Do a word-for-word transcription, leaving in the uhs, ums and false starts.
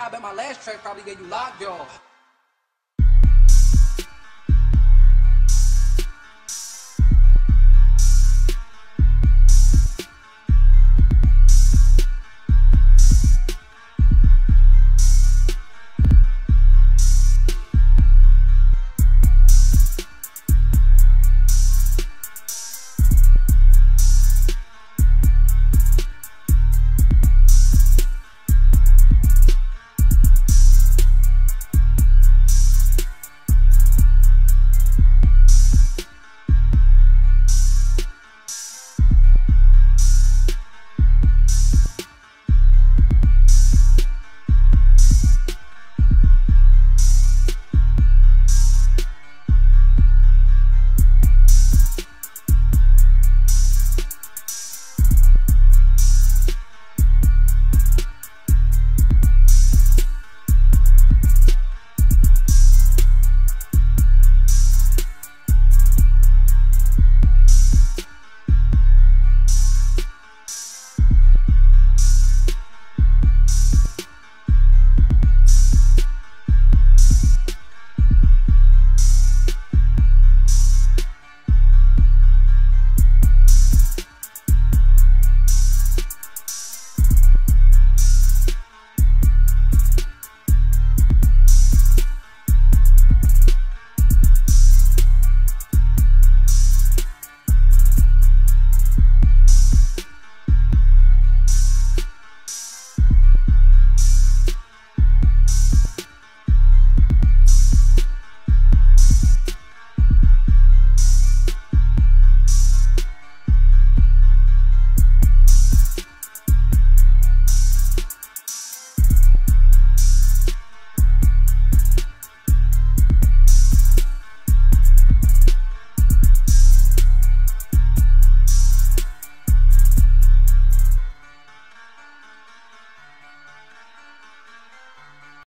I bet my last track probably gave you lockjaw.